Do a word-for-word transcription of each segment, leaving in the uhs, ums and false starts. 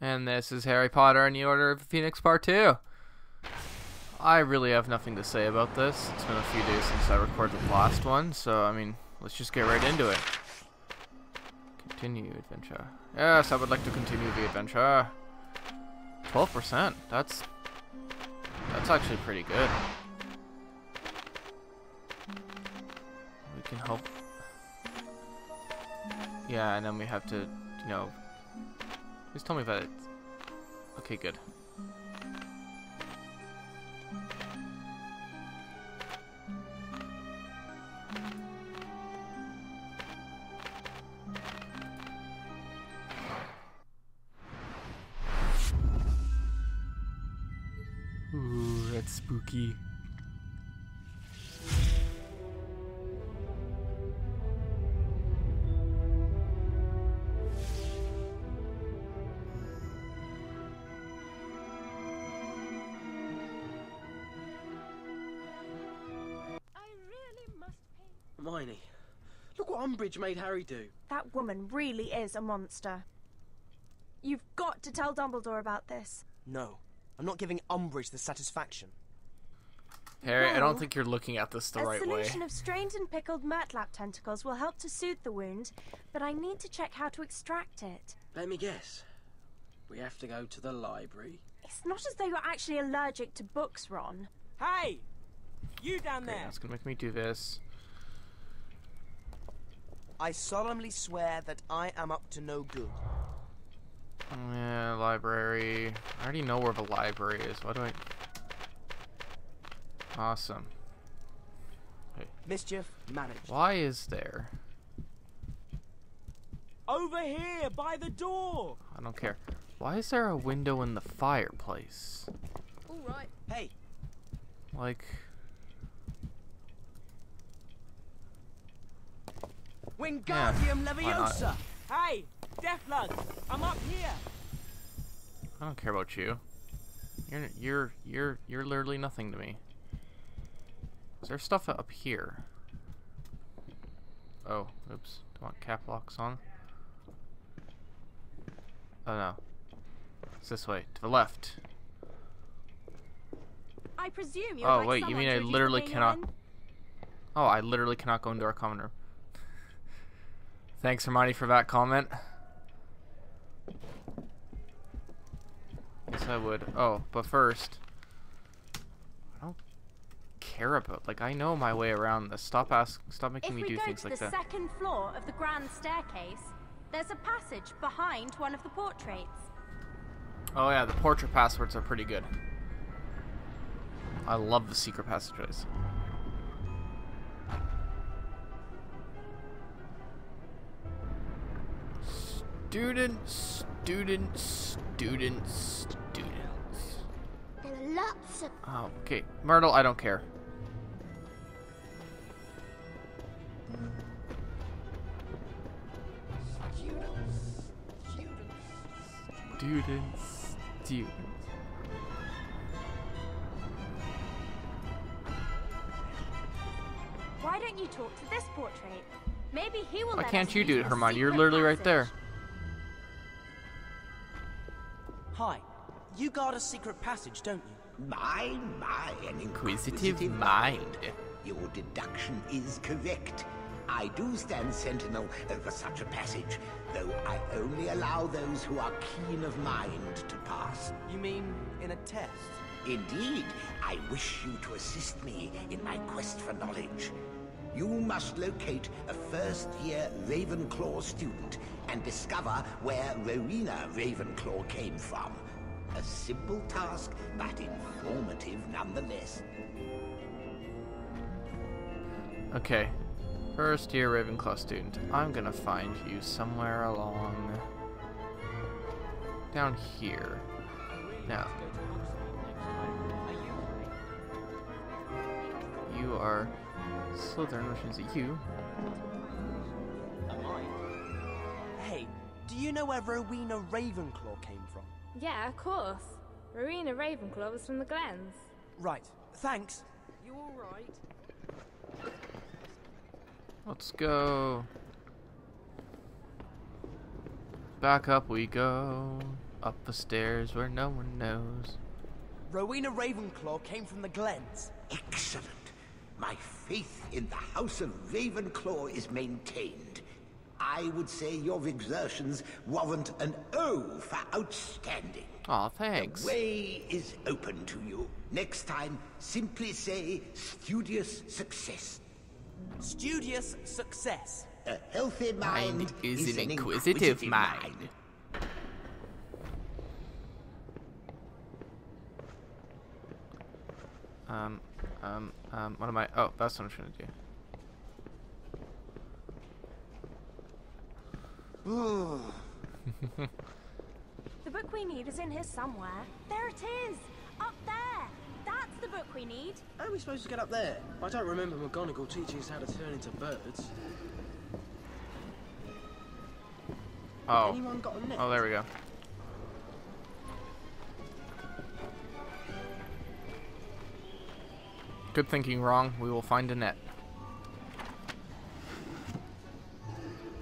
And this is Harry Potter and the Order of the Phoenix Part two. I really have nothing to say about this. It's been a few days since I recorded the last one, so I mean, let's just get right into it. Continue adventure. Yes, I would like to continue the adventure. twelve percent. That's that's actually pretty good. We can help. Yeah, and then we have to, you know. Please tell me about it. Okay, good. Ooh, that's spooky. Hermione, look what Umbridge made Harry do. That woman really is a monster. You've got to tell Dumbledore about this. No, I'm not giving Umbridge the satisfaction. Harry, well, I don't think you're looking at this the right way. A solution of strained and pickled mertlap tentacles will help to soothe the wound, but I need to check how to extract it. Let me guess. We have to go to the library. It's not as though you're actually allergic to books, Ron. Hey! You down there! Okay, that's gonna make me do this. I solemnly swear that I am up to no good. Yeah, library. I already know where the library is. Why do I... Awesome. Hey. Mischief Managed. Why is there... Over here, by the door! I don't care. Why is there a window in the fireplace? All right. Hey. Like... Wingardium Leviosa! Hey, Deathblood, I'm up here. I don't care about you. You're you're you're you're literally nothing to me. Is there stuff up here? Oh, oops. Don't want cap locks on. Oh no. It's this way, to the left. I presume you're. Oh like wait, you mean I literally cannot? Oh, I literally cannot go into our common room. Thanks, Hermione, for that comment. Yes, I would. Oh, but first, I don't care about. Like, I know my way around this. Stop ask. Stop making me do things like that. If we go to the second floor of the grand staircase, there's a passage behind one of the portraits. Oh yeah, the portrait passwords are pretty good. I love the secret passageways. Students, students, students, students. There are lots of. Oh, okay, Myrtle, I don't care. Students, students, students. Why don't you talk to this portrait? Maybe he will. Why can't you do it, Hermione? You're literally right there. Hi, you guard a secret passage, don't you? My, my, an inquisitive mind. Your deduction is correct. I do stand sentinel over such a passage, though I only allow those who are keen of mind to pass. You mean in a test? Indeed, I wish you to assist me in my quest for knowledge. You must locate a first-year Ravenclaw student and discover where Rowena Ravenclaw came from. A simple task, but informative nonetheless. Okay. First-year Ravenclaw student. I'm gonna find you somewhere along... down here. Now. You are... Slytherin, which means that you. Hey, do you know where Rowena Ravenclaw came from? Yeah, of course. Rowena Ravenclaw was from the Glens. Right. Thanks. You all right? Let's go. Back up we go. Up the stairs where no one knows. Rowena Ravenclaw came from the glens. Excellent. My faith in the House of Ravenclaw is maintained. I would say your exertions warrant an O for outstanding. Aw, thanks. The way is open to you. Next time, simply say studious success. Studious success. A healthy mind, mind is, is an inquisitive, inquisitive mind. mind. Um, um, um, what am I? Oh, that's what I'm trying to do. The book we need is in here somewhere. There it is! Up there! That's the book we need! How are we supposed to get up there? I don't remember McGonagall teaching us how to turn into birds. Oh. Anyone got a net? Oh, there we go. Good thinking, wrong. We will find a net.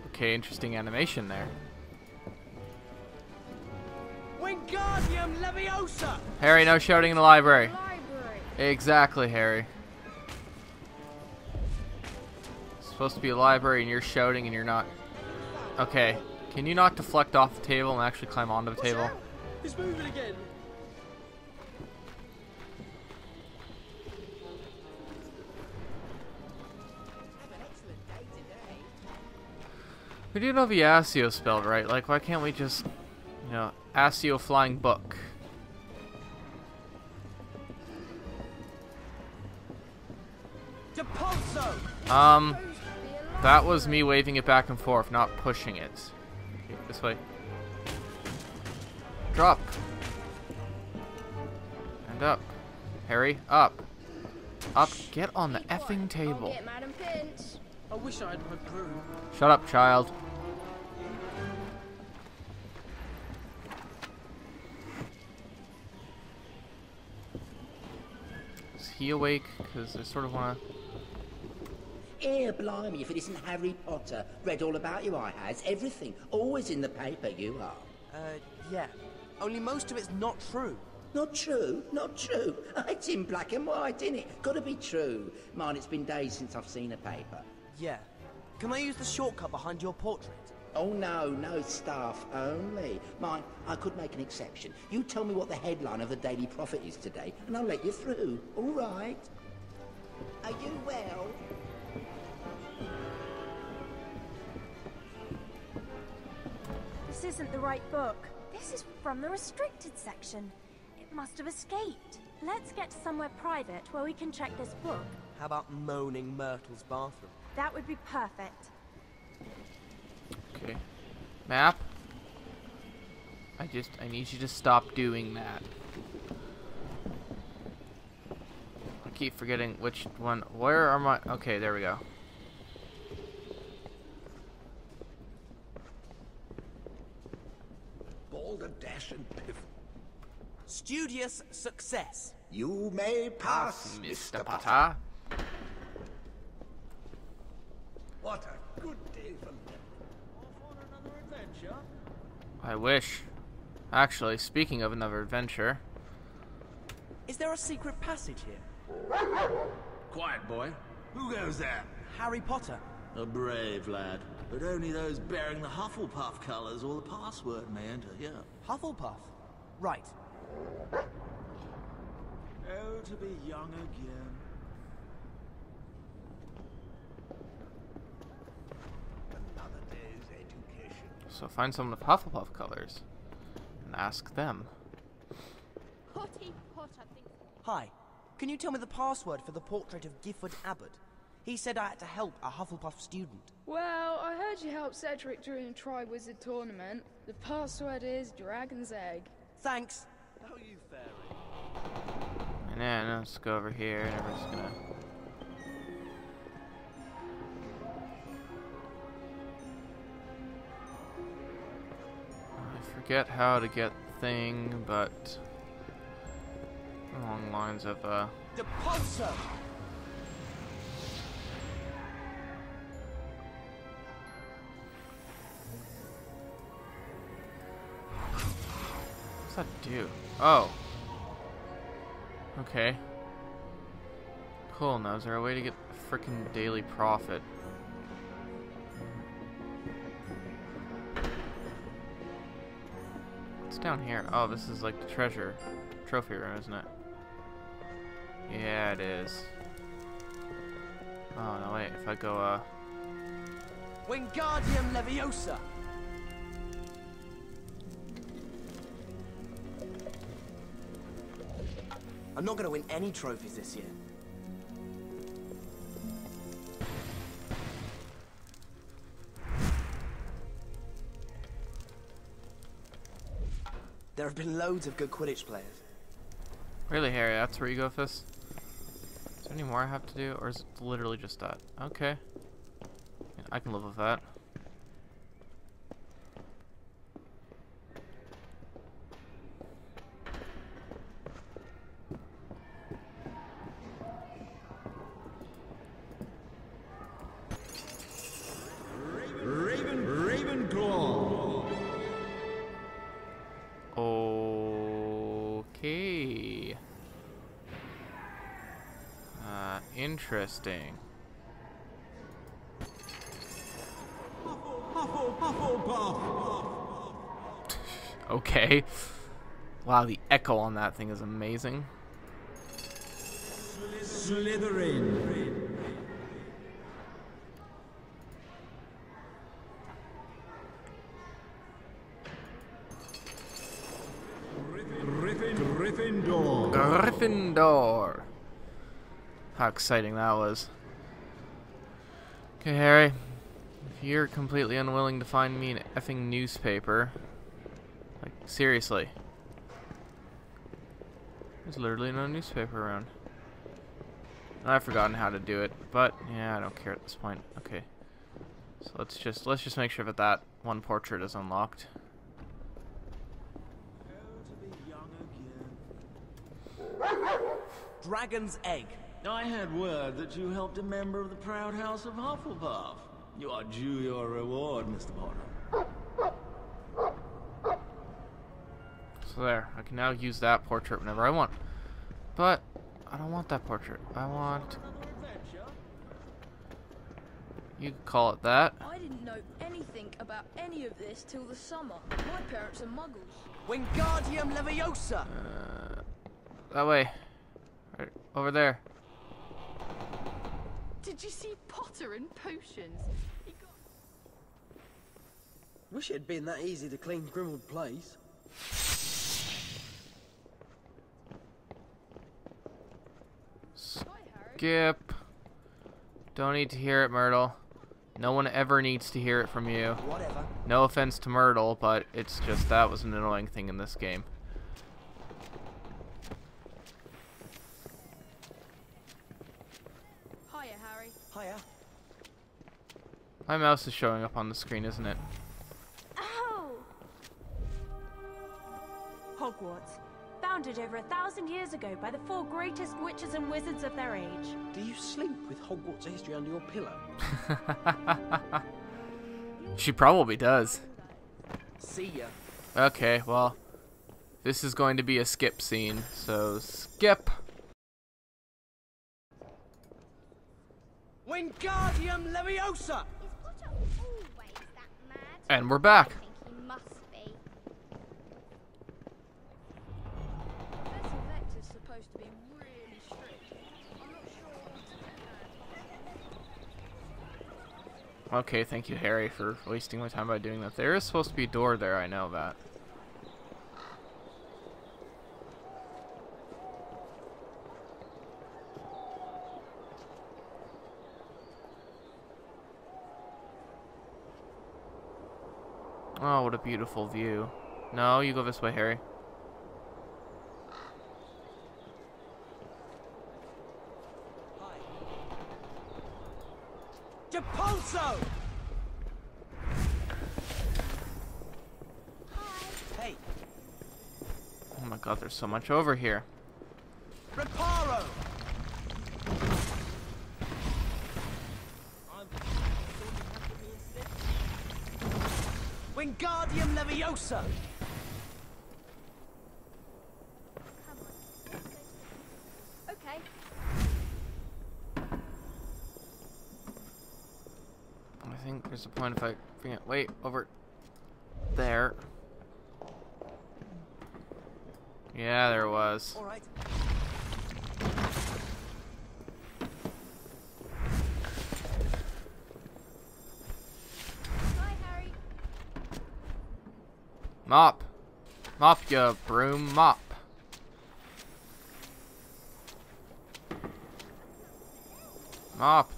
Okay, interesting animation there. Wingardium Leviosa! Harry, no shouting in the library. library. Exactly, Harry. It's supposed to be a library and you're shouting and you're not. Okay, can you not deflect off the table and actually climb onto the What's table? Out? It's moving again. We do know the Accio spelled right. Like, why can't we just, you know, Accio flying book? Um, that was me waving it back and forth, not pushing it. Okay, this way. Drop. And up. Harry, up. Up. Get on the effing table. I wish I had my broom. Shut up, child. Is he awake? Because I sort of want to... Ear blimey, if it isn't Harry Potter. Read all about you, I has. Everything. Always in the paper, you are. Uh, yeah. Only most of it's not true. Not true? Not true? It's in black and white, isn't it? Gotta be true. Mine, it's been days since I've seen a paper. Yeah. Can I use the shortcut behind your portrait? Oh no, no, staff only. Mine, I could make an exception. You tell me what the headline of the Daily Prophet is today, and I'll let you through. All right. Are you well? This isn't the right book. This is from the restricted section. It must have escaped. Let's get to somewhere private where we can check this book. How about Moaning Myrtle's bathroom? That would be perfect. Okay. Map. I just, I need you to stop doing that. I keep forgetting which one. Where are my, okay, there we go. Balderdash and Piffle. Studious success. You may pass, Mister Potter. What a good day for Neville. Off on another adventure? I wish. Actually, speaking of another adventure... Is there a secret passage here? Quiet, boy. Who goes there? Harry Potter. A brave lad. But only those bearing the Hufflepuff colors or the password may enter here. Hufflepuff? Right. Oh, to be young again. So find someone of Hufflepuff colors and ask them. Hi, can you tell me the password for the portrait of Gifford Abbott? He said I had to help a Hufflepuff student. Well, I heard you helped Cedric during the Triwizard tournament. The password is Dragon's Egg. Thanks. How are you faring? And then let's go over here and we're just gonna... Forget how to get the thing, but along lines of uh. The pulsar. does that do? Oh. Okay. Cool, now is there a way to get the frickin' Daily Prophet? What's down here? Oh, this is like the treasure trophy room, isn't it? Yeah, it is. Oh, no, wait, if I go, uh... Wingardium Leviosa! I'm not gonna win any trophies this year. There have been loads of good Quidditch players. Really, Harry, that's where you go with this? Is there any more I have to do, or is it literally just that? Okay. I can live with that. Interesting. Okay. Wow, the echo on that thing is amazing. Slytherin. Gryffindor. Gryffindor. How exciting that was. Okay, Harry. If you're completely unwilling to find me an effing newspaper... Like, seriously. There's literally no newspaper around. And I've forgotten how to do it, but, yeah, I don't care at this point. Okay. So let's just, let's just make sure that that one portrait is unlocked. Dragon's egg. I had word that you helped a member of the proud house of Hufflepuff. You are due your reward, Mister Potter. So there, I can now use that portrait whenever I want. But I don't want that portrait. I want... You could call it that. I didn't know anything about any of this till the summer. My parents are muggles. Wingardium Leviosa! Uh, that way. Right over there. Did you see Potter and potions? He got... Wish it had been that easy to clean Grimmauld Place. Skip. Don't need to hear it, Myrtle. No one ever needs to hear it from you. Whatever. No offense to Myrtle, but it's just that was an annoying thing in this game. Hiya. My mouse is showing up on the screen, isn't it? Oh! Hogwarts. Founded over a thousand years ago by the four greatest witches and wizards of their age. Do you sleep with Hogwarts history under your pillow? She probably does. See ya. Okay, well, this is going to be a skip scene, so skip. Wingardium Leviosa! And we're back. Okay, thank you, Harry, for wasting my time by doing that. There is supposed to be a door there, I know that. Oh, what a beautiful view. No, you go this way, Harry. Depulso! Hey. Oh my god, there's so much over here. Reparo! Wingardium Leviosa! think there's a point if I bring it way over there. Yeah, there was. All right. Bye, Harry. Mop. Mop, you broom, mop. Mop.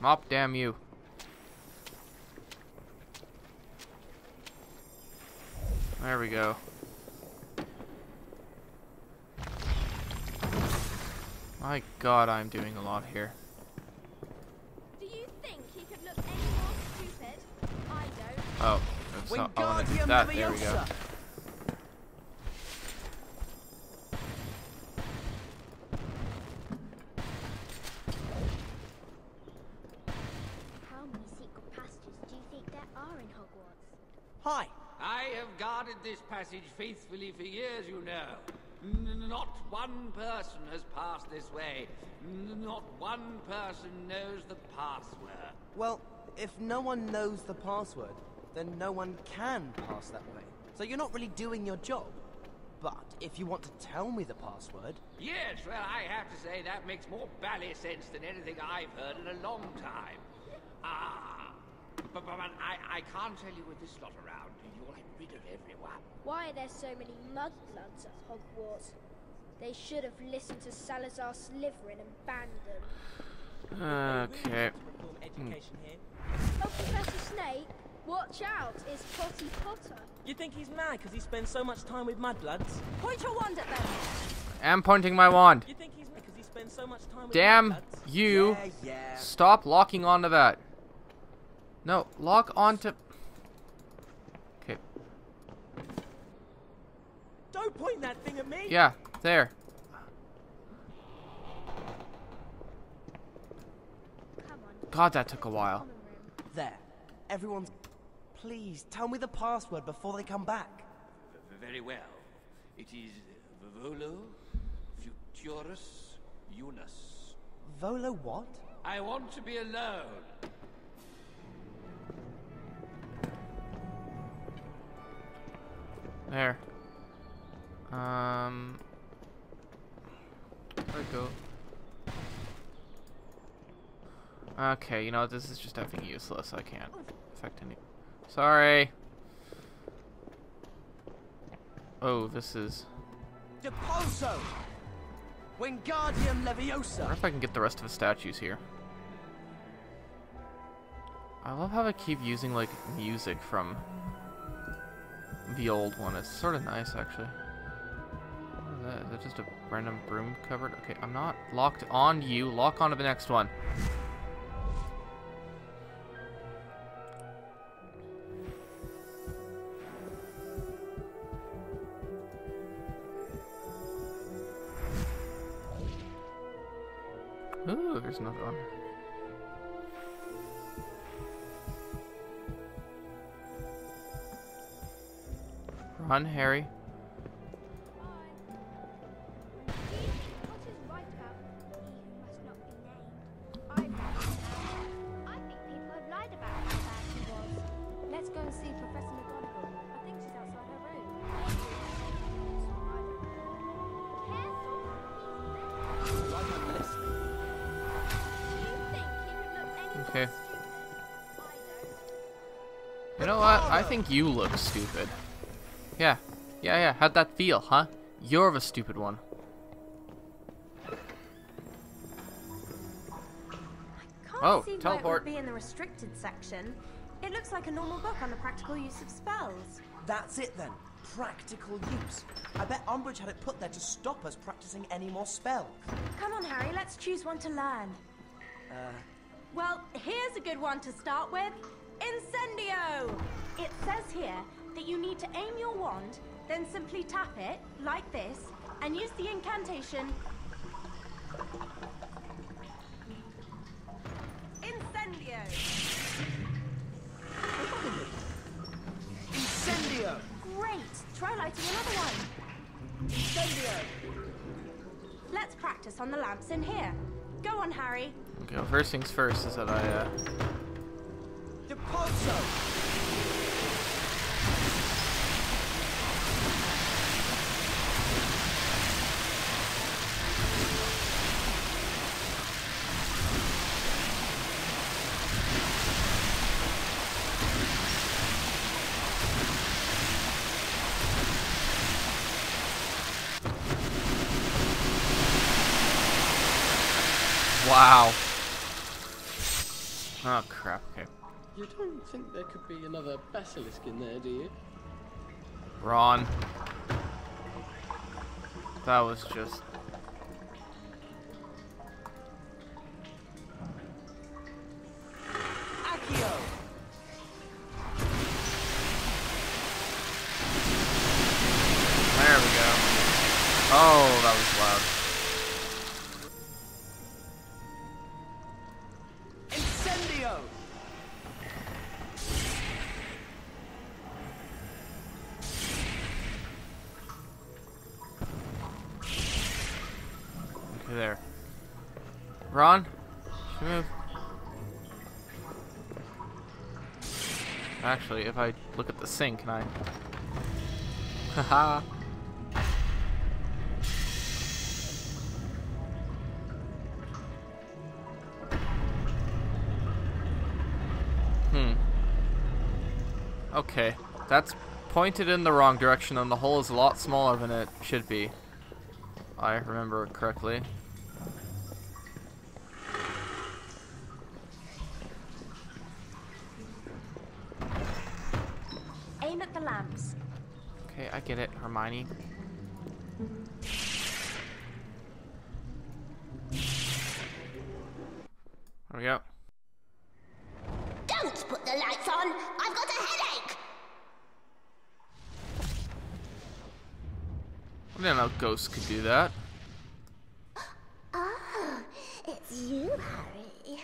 Mop, damn you. There we go. My God, I'm doing a lot here. Do you think he could look any more stupid? I don't. Oh, that's not, I want to do that. There we go. How many secret passages do you think there are in Hogwarts? Hi. I have guarded this passage faithfully for years, you know. Not one person has passed this way. Not one person knows the password. Well, if no one knows the password, then no one can pass that way. So you're not really doing your job. But if you want to tell me the password... Yes, well, I have to say that makes more bally sense than anything I've heard in a long time. Ah, but, but I, I can't tell you with this lot around. You'll have rid of everyone. Why are there so many mudbloods at Hogwarts? They should have listened to Salazar Slytherin and banned them. Okay. Education here. Oh, Professor Snape, watch out! It's Potty Potter. You think he's mad because he spends so much time with mudbloods? Point your wand at them. I'm pointing my wand. You think he's mad because he spends so much time with Damn mudbloods? you! Yeah, yeah. Stop locking onto that. No, lock onto. Okay. Don't point that thing at me. Yeah. There. God, that took a while. There. Everyone's... Please, tell me the password before they come back. Very well. It is Volo Futurus Unus. Volo what? I want to be alone. There. Um... There we go. Okay, you know, this is just effing useless. I can't affect any... Sorry! Oh, this is... Deposo! Wingardium Leviosa! I wonder if I can get the rest of the statues here. I love how I keep using, like, music from the old one. It's sort of nice, actually. Is that just a random broom covered? Okay, I'm not locked on you. Lock on to the next one. Ooh, there's another one. Run, Harry. I think you look stupid. Yeah, yeah, yeah. How'd that feel, huh? You're the stupid one. I can't oh, see teleport. Why it would be in the restricted section. It looks like a normal book on the practical use of spells. That's it then. Practical use. I bet Umbridge had it put there to stop us practicing any more spells. Come on, Harry. Let's choose one to learn. Uh. Well, here's a good one to start with. Incendio! It says here that you need to aim your wand, then simply tap it, like this, and use the incantation. Incendio! Incendio! Great! Try lighting another one. Incendio! Let's practice on the lamps in here. Go on, Harry. Okay, well, first things first is that I, uh... The Wow. Oh crap, okay. You don't think there could be another basilisk in there, do you? Ron. That was just... Accio! There we go. Oh, that was loud. There. Ron? Move. Actually, if I look at the sink, can I? Haha. Hmm. Okay. That's pointed in the wrong direction, and the hole is a lot smaller than it should be. I remember correctly. Aim at the lamps. Okay, I get it, Hermione. There we go. Don't put the lights on! I've got a headache! I didn't know ghosts could do that. Oh, it's you, Harry.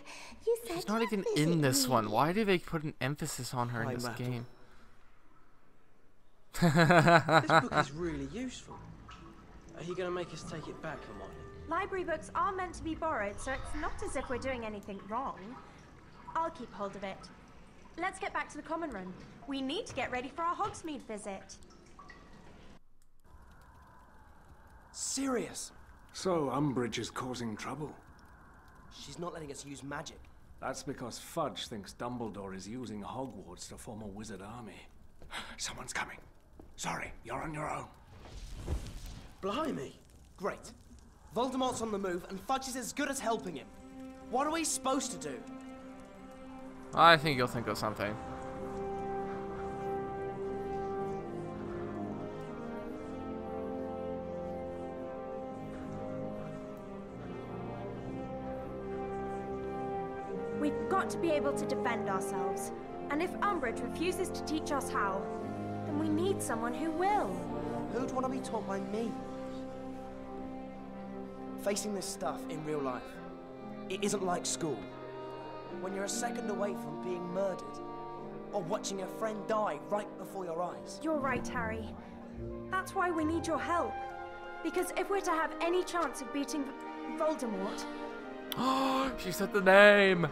You said she's not even in this one. Why do they put an emphasis on her in this game? This book is really useful. Are you going to make us take it back, Hermione? Library books are meant to be borrowed, so it's not as if we're doing anything wrong. I'll keep hold of it. Let's get back to the common room. We need to get ready for our Hogsmeade visit. Serious. So Umbridge is causing trouble. She's not letting us use magic. That's because Fudge thinks Dumbledore is using Hogwarts to form a wizard army. Someone's coming. Sorry, you're on your own. Blimey. Great. Voldemort's on the move and Fudge is as good as helping him. What are we supposed to do? I think you'll think of something. We've got to be able to defend ourselves. And if Umbridge refuses to teach us how, then we need someone who will. Who'd want to be taught by me? Facing this stuff in real life, it isn't like school. When you're a second away from being murdered, or watching a friend die right before your eyes. You're right, Harry. That's why we need your help. Because if we're to have any chance of beating Voldemort... Oh, she said the name!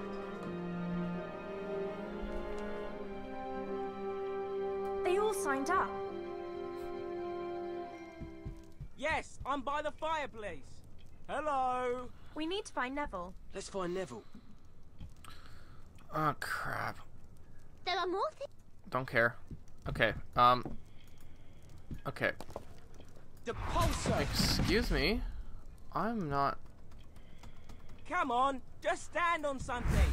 They all signed up. Yes, I'm by the fire, please. Hello. We need to find Neville. Let's find Neville. Oh crap. There are more things. Don't care. Okay. Um. Okay. The pulsar. Excuse me. I'm not. Come on, just stand on something.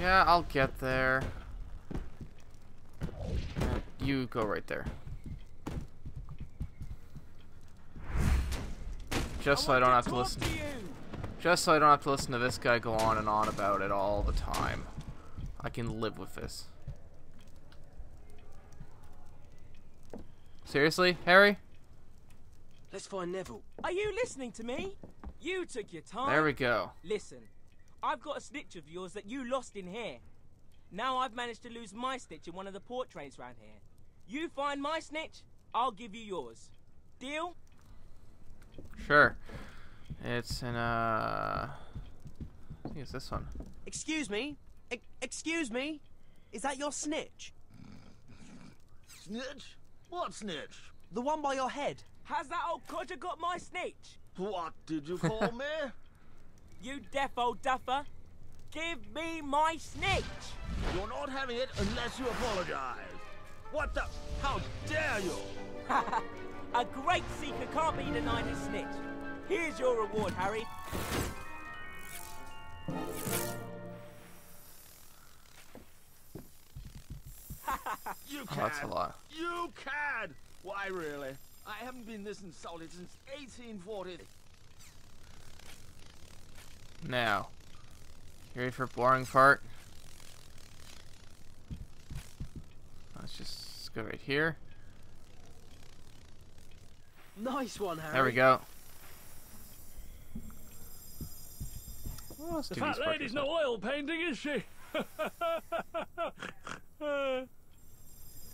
Yeah, I'll get there. You go right there. Just so I don't have to listen. Just so I don't have to listen to this guy go on and on about it all the time. I can live with this. Seriously, Harry? Let's find Neville. Are you listening to me? You took your time. There we go. Listen, I've got a snitch of yours that you lost in here. Now I've managed to lose my snitch in one of the port trains around here. You find my snitch, I'll give you yours. Deal? Sure. It's in, uh... think it's this one. Excuse me? E excuse me? Is that your snitch? Snitch? What snitch? The one by your head. Has that old codger got my snitch? What did you call me? You deaf old duffer. Give me my snitch! You're not having it unless you apologize. What the? How dare you? A great seeker can't be denied his snitch. Here's your reward, Harry. You can. Oh, that's a lot. You can. Why, really? I haven't been this insulted since eighteen forty. Now, you ready for a boring part? Let's just go right here. Nice one, Harry. There we go. Oh, the fat lady's no oil painting, is she?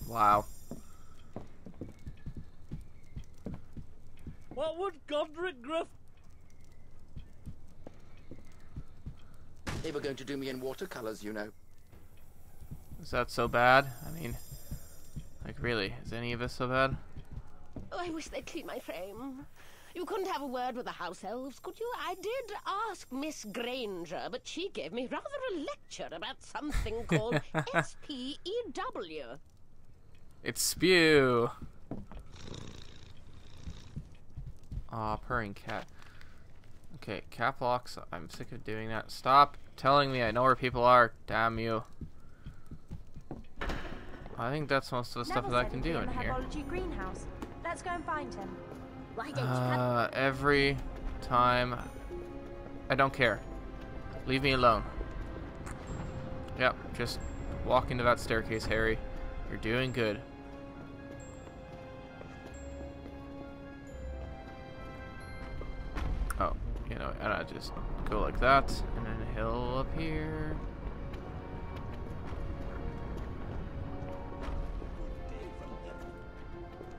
Wow. What would Godric Gruff? They were going to do me in watercolors, you know. Is that so bad? I mean, like, really, is any of this so bad? Oh, I wish they'd clean my frame. You couldn't have a word with the house elves, could you? I did ask Miss Granger, but she gave me rather a lecture about something called S P E W. It's SPEW. Aw, purring cat. Okay, cap locks. I'm sick of doing that. Stop telling me I know where people are. Damn you. I think that's most of the Neville stuff that I can do in here. Greenhouse. Let's go and find him. Why don't uh, you every time. I don't care. Leave me alone. Yep, just walk into that staircase, Harry. You're doing good. Oh, you know, and I just go like that, and then he'll appear.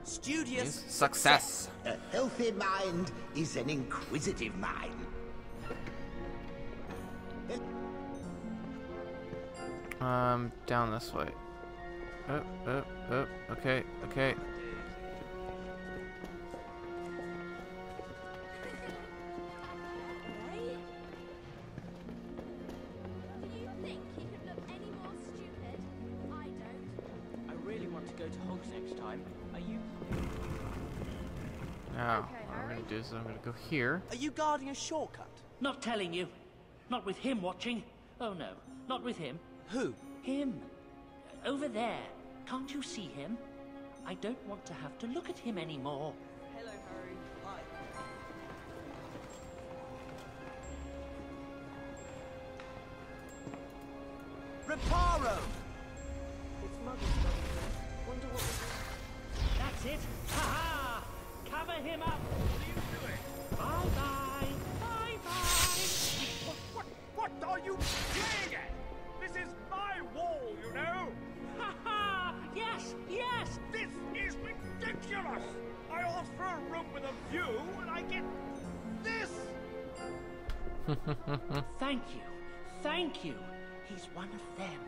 Studious success. A healthy mind is an inquisitive mind. Um, down this way. Up, up, up. Okay, okay. So I'm gonna go here. Are you guarding a shortcut? Not telling you. Not with him watching. Oh no, not with him. Who? Him. Over there. Can't you see him? I don't want to have to look at him anymore. Hello, Harry. Hi. Reparo! It's Mother's Day. Wonder what. That's it. Ha ha! Cover him up. Bye bye! Bye bye! What, what, what are you playing at? This is my wall, you know! Ha ha! Yes, yes! This is ridiculous! I asked for a room with a view and I get this! Thank you, thank you! He's one of them.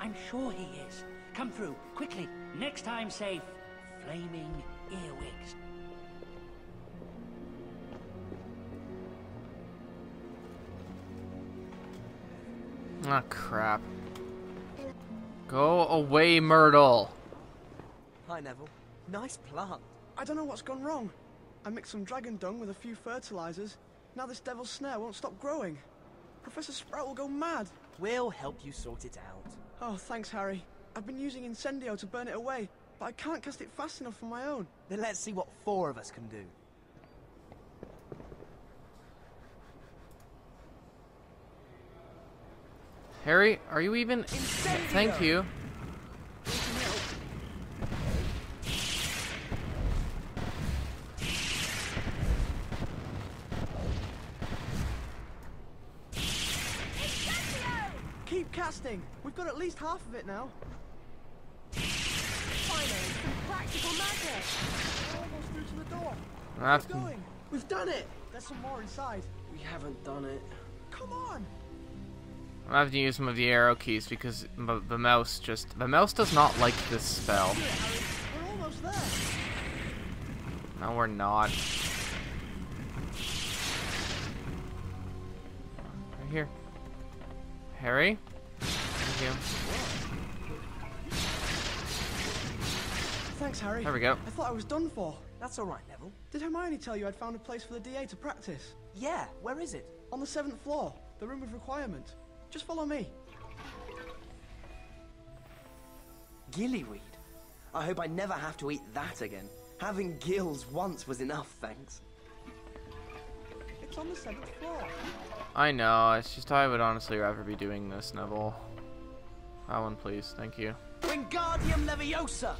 I'm sure he is. Come through, quickly. Next time, say flaming earwigs. Ah, crap. Go away, Myrtle. Hi, Neville. Nice plant. I don't know what's gone wrong. I mixed some dragon dung with a few fertilizers. Now this devil's snare won't stop growing. Professor Sprout will go mad. We'll help you sort it out. Oh, thanks, Harry. I've been using Incendio to burn it away, but I can't cast it fast enough on my own. Then let's see what four of us can do. Harry, are you even? Incendio. Thank you. Incendio. Keep casting. We've got at least half of it now. Finally, some practical magic. We're almost through to the door. That's going. We've done it. There's some more inside. We haven't done it. Come on. I'm gonna have to use some of the arrow keys because m the mouse just the mouse does not like this spell. We're almost there. No, we're not. Right here, Harry. Thank you. Thanks, Harry. There we go. I thought I was done for. That's all right, Neville. Did Hermione tell you I'd found a place for the D A to practice? Yeah. Where is it? On the seventh floor. The room of requirement. Just follow me. Gillyweed? I hope I never have to eat that again. Having gills once was enough, thanks. It's on the seventh floor. I know, it's just I would honestly rather be doing this, Neville. That one, please. Thank you. Wingardium Leviosa!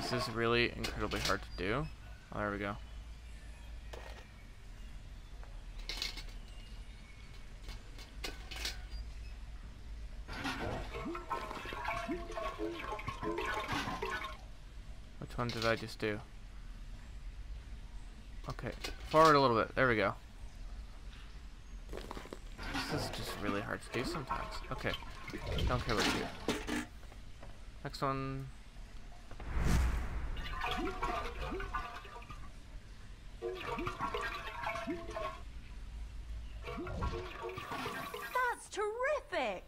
This is really incredibly hard to do. Oh, there we go. Which one did I just do? Okay, forward a little bit. There we go. This is just really hard to do sometimes. Okay, don't care what you do. Next one. That's terrific.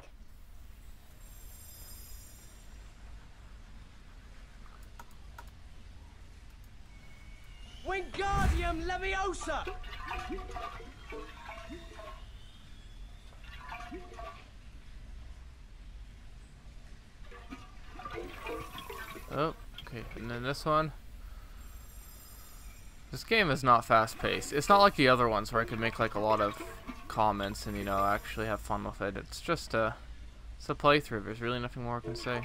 Wingardium Leviosa. Oh. Okay, and then this one. This game is not fast-paced. It's not like the other ones where I could make like a lot of comments and, you know, actually have fun with it. It's just a, it's a playthrough. There's really nothing more I can say.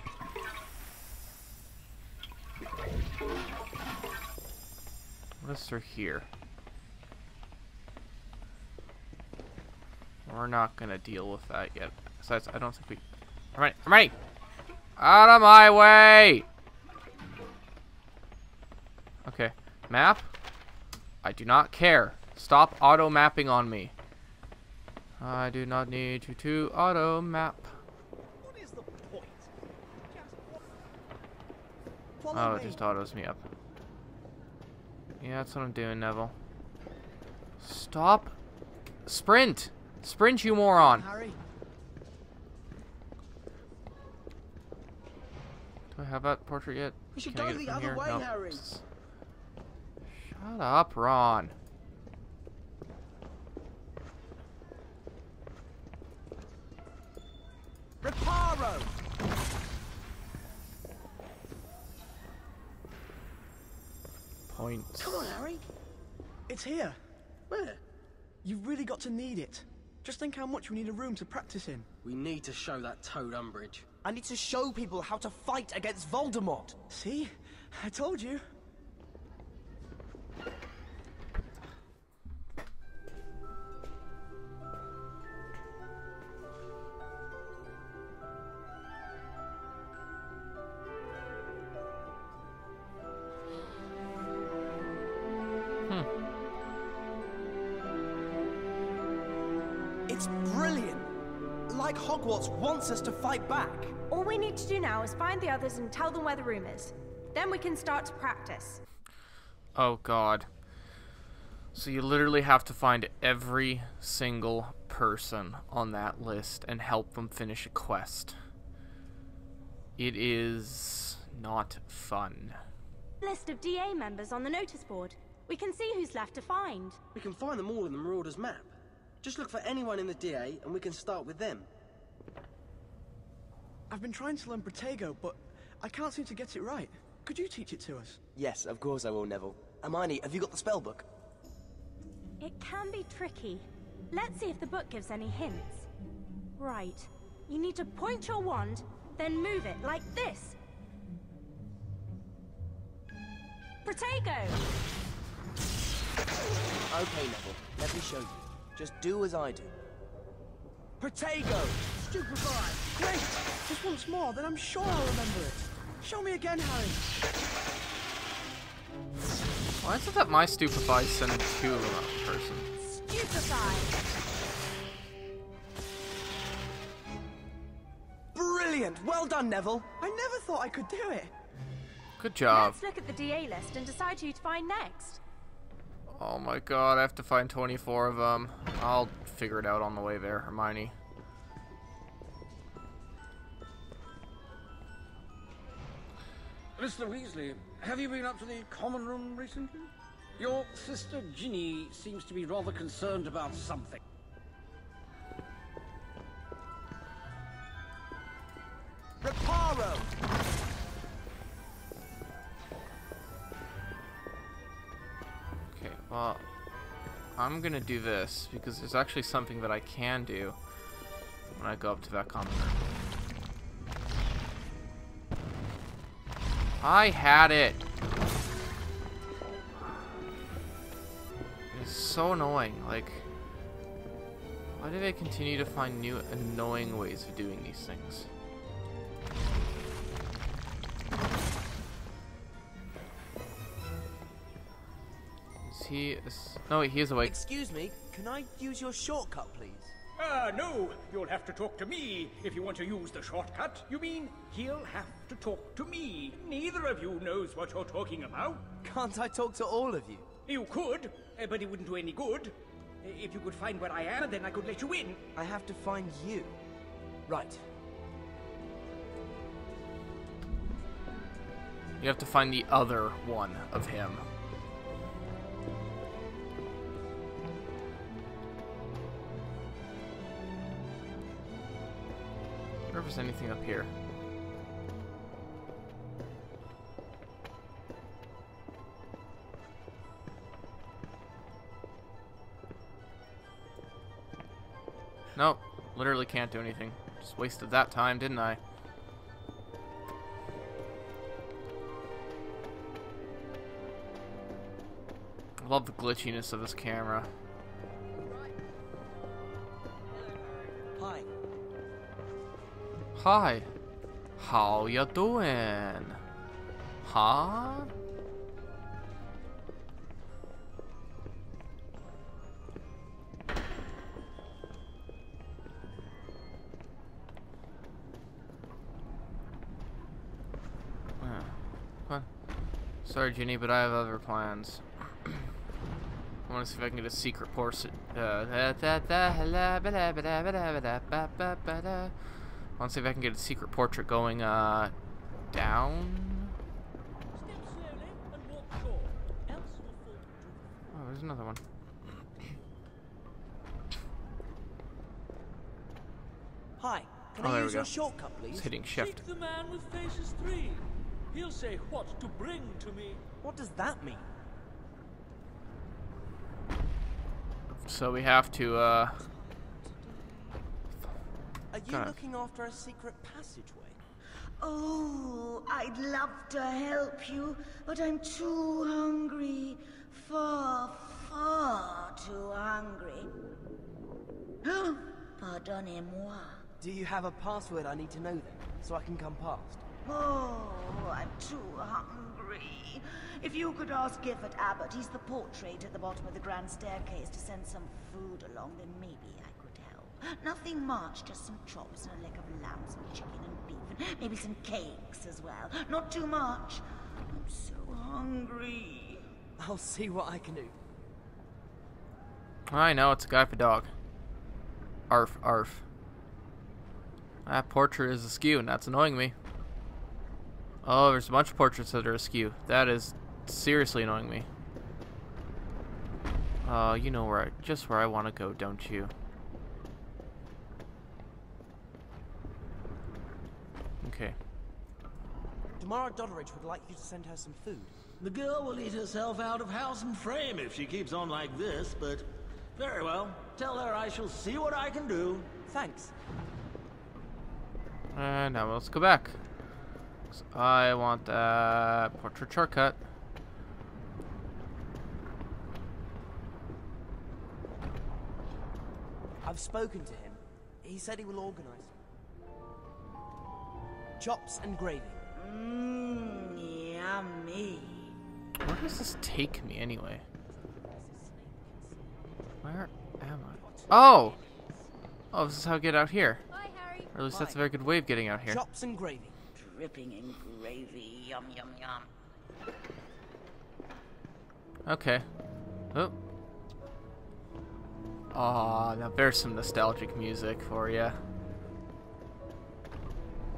What is through here? We're not gonna deal with that yet. Besides, I don't think we. All right, all right. Out of my way! Okay, map. I do not care. Stop auto mapping on me. I do not need you to auto map. What is the point? Just... Oh, it just autos me up. Yeah, that's what I'm doing, Neville. Stop. Sprint. Sprint, you moron. Hurry. Do I have that portrait yet? We should Can go the other here? way, no. Harry. Shut up, Ron. Reparo. Points. Come on, Harry. It's here. Where? You've really got to need it. Just think how much we need a room to practice in. We need to show that toad Umbridge. I need to show people how to fight against Voldemort. See? I told you. Hogwarts wants us to fight back. All we need to do now is find the others and tell them where the room is. Then we can start to practice. Oh god. So you literally have to find every single person on that list and help them finish a quest. It is not fun. List of D A members on the notice board. We can see who's left to find. We can find them all in the Marauders map. Just look for anyone in the D A and we can start with them. I've been trying to learn Protego, but I can't seem to get it right. Could you teach it to us? Yes, of course I will, Neville. Hermione, have you got the spell book? It can be tricky. Let's see if the book gives any hints. Right. You need to point your wand, then move it like this. Protego! Okay, Neville. Let me show you. Just do as I do. Protego, Stupefy. Great! Just once more, then I'm sure I'll remember it. Show me again, Harry. Why is it that my Stupefy sent two of them out of person? Stupefy! Brilliant! Well done, Neville. I never thought I could do it. Good job. Let's look at the D A list and decide who to find next. Oh my god, I have to find twenty-four of them. I'll figure it out on the way there, Hermione. Mister Weasley, have you been up to the common room recently? Your sister Ginny seems to be rather concerned about something. Reparo! Okay, well, I'm gonna do this because there's actually something that I can do when I go up to that common room. I had it! It's so annoying, like, why do they continue to find new annoying ways of doing these things? He is... No, wait, he is awake. Excuse me, can I use your shortcut, please? Ah, uh, no. You'll have to talk to me if you want to use the shortcut. You mean he'll have to talk to me? Neither of you knows what you're talking about. Can't I talk to all of you? You could, but it wouldn't do any good. If you could find where I am, then I could let you in. I have to find you. Right. You have to find the other one of him. I wonder if there's anything up here. Nope, literally can't do anything. Just wasted that time, didn't I? I love the glitchiness of this camera. Hi. Hi, how ya doing? Huh? Huh. Sorry, Ginny, but I have other plans. I want to see if I can get a secret portion. Uh, I want to see if I can get a secret portrait going, uh, down? Oh, there's another one. Hi, can I use your shortcut, please? It's hitting shift. Seek the man with faces three. He'll say what to bring to me. What does that mean? So we have to, uh... Are you God. looking after a secret passageway? Oh, I'd love to help you, but I'm too hungry. Far, far too hungry. Pardonnez-moi. Do you have a password I need to know then, so I can come past? Oh, I'm too hungry. If you could ask Gifford Abbott, he's the portrait at the bottom of the grand staircase, to send some food along, then maybe I... Nothing much, just some chops and a leg of lamb, some chicken and beef, and maybe some cakes as well. Not too much. I'm so hungry. I'll see what I can do. I know, it's a guy for dog. Arf, arf. That portrait is askew, and that's annoying me. Oh, there's a bunch of portraits that are askew. That is seriously annoying me. Uh, you know where I, just where I want to go, don't you? Okay. Tomorrow Doddridge would like you to send her some food. The girl will eat herself out of house and frame if she keeps on like this, but very well. Tell her I shall see what I can do. Thanks. Uh, now let's go back. I want that portrait shortcut. I've spoken to him. He said he will organize. Chops and gravy. Mmm, yummy. Where does this take me anyway? Where am I? Oh! Oh, this is how I get out here. Bye, Harry. Or at least Bye. That's a very good way of getting out here. Chops and gravy. Dripping in gravy. Yum, yum, yum. Okay. Oh. Aw, oh, now there's some nostalgic music for ya.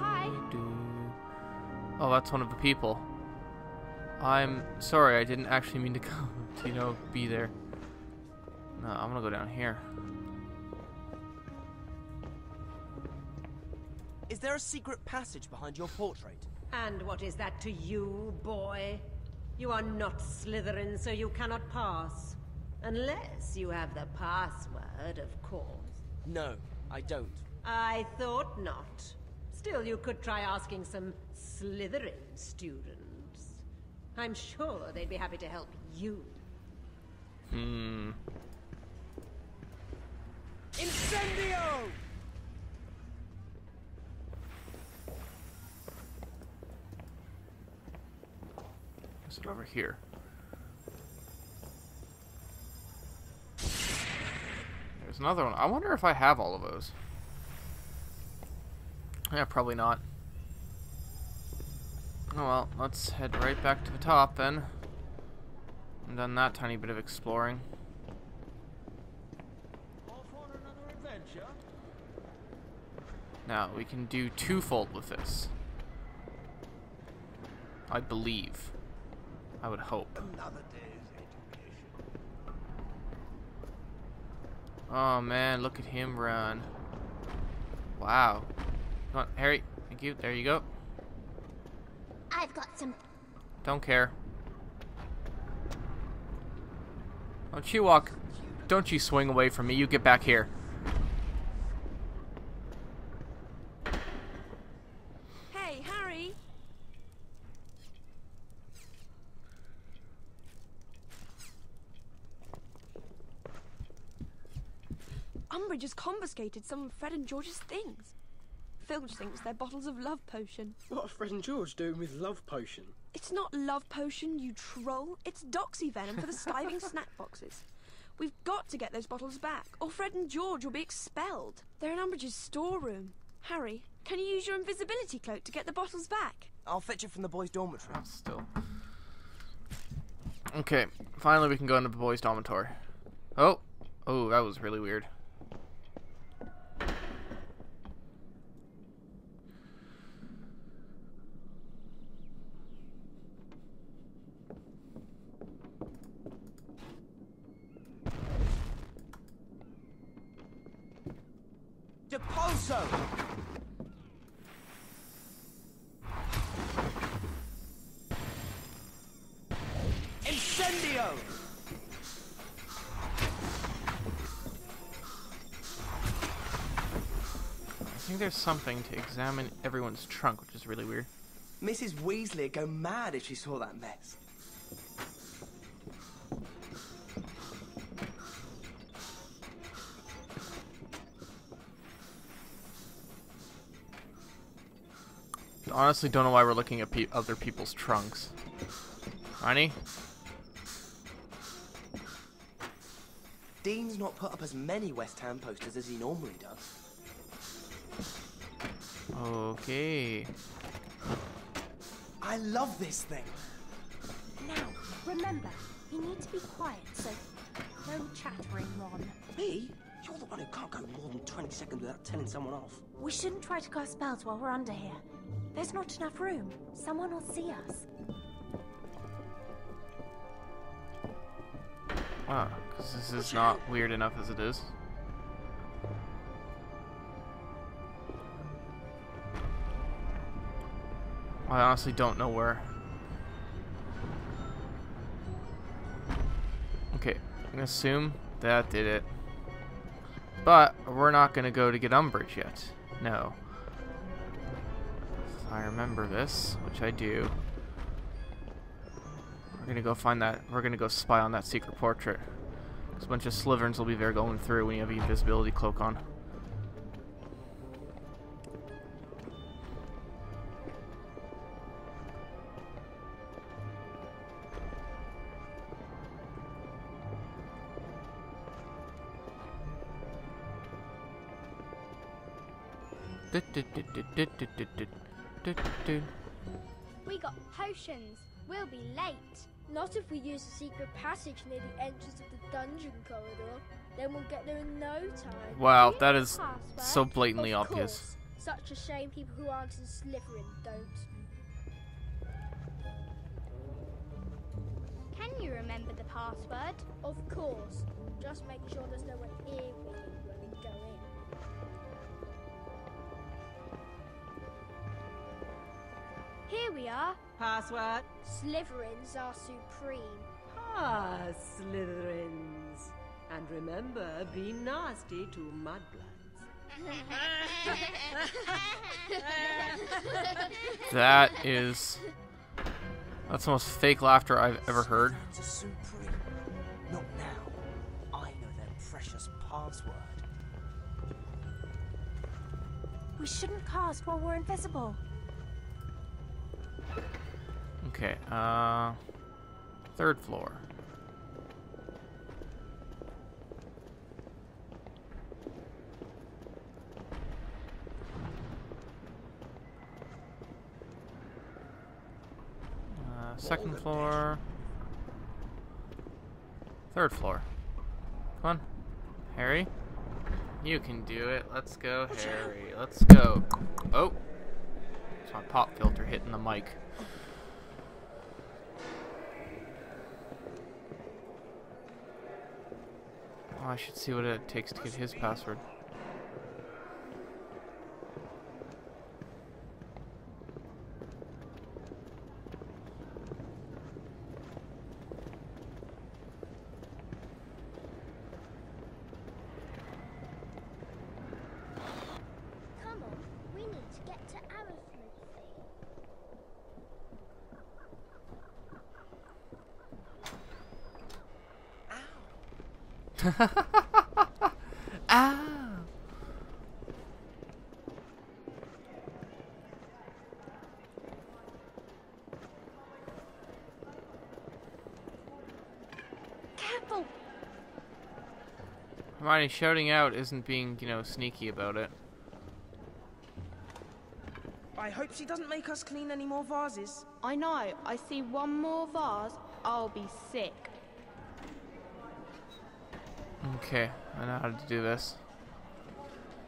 Hi. Oh, that's one of the people. I'm sorry, I didn't actually mean to come to, you know, be there. No, I'm gonna go down here. Is there a secret passage behind your portrait? And what is that to you, boy? You are not Slytherin, so you cannot pass. Unless you have the password, of course. No, I don't. I thought not. Still, you could try asking some Slytherin students. I'm sure they'd be happy to help you. Hmm. Incendio! Is it over here? There's another one. I wonder if I have all of those. Yeah, probably not. Oh well, let's head right back to the top then. I've done that tiny bit of exploring. All for another adventure. Now, we can do twofold with this. I believe. I would hope. Another day. Oh man, look at him run. Wow. Come on, Harry. Thank you. There you go. I've got some. Don't care. Don't you walk. Don't you swing away from me. You get back here. Hey, Harry. Umbridge has confiscated some of Fred and George's things. Filch thinks they're bottles of love potion. What are Fred and George doing with love potion? It's not love potion, you troll. It's Doxy Venom for the skiving snack boxes. We've got to get those bottles back, or Fred and George will be expelled. They're in Umbridge's storeroom. Harry, can you use your invisibility cloak to get the bottles back? I'll fetch it from the boys' dormitory. Oh, still. Okay, finally we can go into the boys' dormitory. Oh, oh, that was really weird. Incendio. I think there's something to examine everyone's trunk, which is really weird. Missus Weasley would go mad if she saw that mess. Honestly, don't know why we're looking at pe other people's trunks. Honey? Dean's not put up as many West Ham posters as he normally does. Okay. I love this thing. Now, remember, you need to be quiet, so no chattering, Ron. Me? You're the one who can't go more than twenty seconds without telling someone off. We shouldn't try to cast spells while we're under here. There's not enough room. Someone will see us. Wow, because this is not weird enough as it is. I honestly don't know where. Okay, I'm gonna assume that did it. But we're not gonna go to get Umbridge yet. No. If I remember this, which I do. We're gonna go find that. We're gonna go spy on that secret portrait. Because a bunch of Slytherins will be there going through when you have the invisibility cloak on. We got potions. We'll be late. Not if we use a secret passage near the entrance of the dungeon corridor. Then we'll get there in no time. Wow, that is so blatantly obvious. Such a shame people who aren't in Slytherin don't. Can you remember the password? Of course. Just make sure there's no one here with you when we go in. Here we are. Password. Slytherins are supreme. Ah, Slytherins. And remember, be nasty to Mudbloods. That is... That's the most fake laughter I've ever heard. Slytherins are supreme. Not now. I know their precious password. We shouldn't cast while we're invisible. Okay, uh... third floor. Uh, second floor. Third floor. Come on. Harry? You can do it. Let's go, Harry. Let's go. Oh! It's my pop filter hitting the mic. Oh, I should see what it takes to get his password. Come on, we need to get to our thing. Ow. Ah. Careful. Hermione shouting out isn't being, you know, sneaky about it. I hope she doesn't make us clean any more vases. I know. I see one more vase, I'll be sick. Okay, I know how to do this.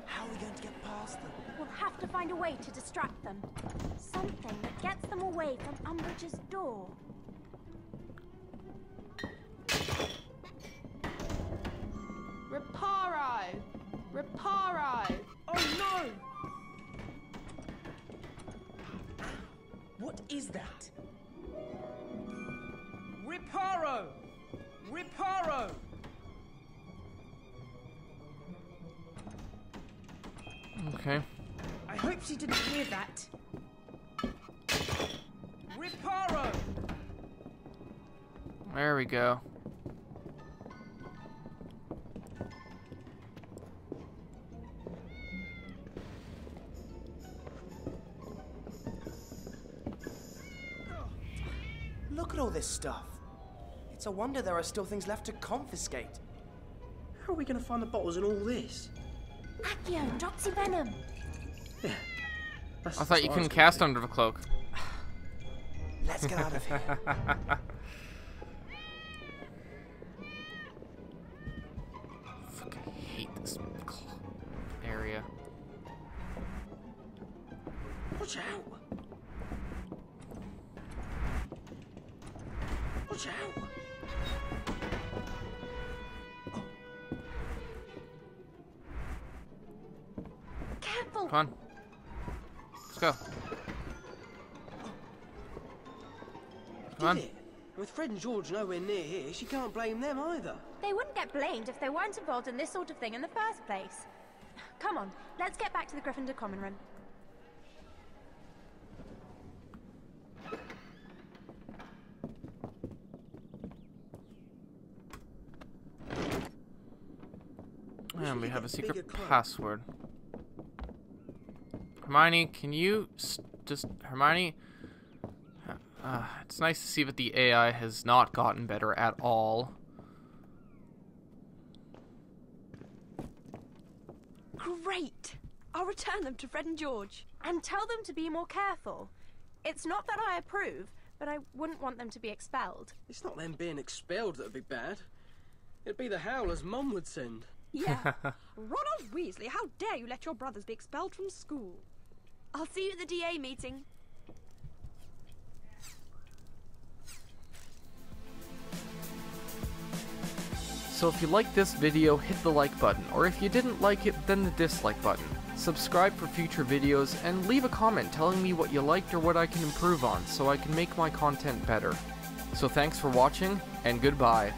How are we going to get past them? We'll have to find a way to distract them. Something that gets them away from Umbridge's door. Reparo! Reparo! Oh no! What is that? Reparo! Reparo! Okay. I hope she didn't hear that. Reparo! There we go. Look at all this stuff. It's a wonder there are still things left to confiscate. How are we going to find the bottles in all this? Accio, Doxy Venom. Yeah, I thought you couldn't cast under the cloak. Let's get out of here. Fuck, I hate this area. Watch out! Watch out! Come on. Let's go. Come on. Did it? With Fred and George nowhere near here, she can't blame them either. They wouldn't get blamed if they weren't involved in this sort of thing in the first place. Come on, let's get back to the Gryffindor common room. And we have a secret password. Hermione, can you just... Hermione... Uh, it's nice to see that the A I has not gotten better at all. Great! I'll return them to Fred and George. And tell them to be more careful. It's not that I approve, but I wouldn't want them to be expelled. It's not them being expelled that would be bad. It'd be the howlers Mum would send. Yeah. Ronald Weasley, how dare you let your brothers be expelled from school? I'll see you at the D A meeting. So if you liked this video, hit the like button, or if you didn't like it, then the dislike button. Subscribe for future videos, and leave a comment telling me what you liked or what I can improve on so I can make my content better. So thanks for watching, and goodbye.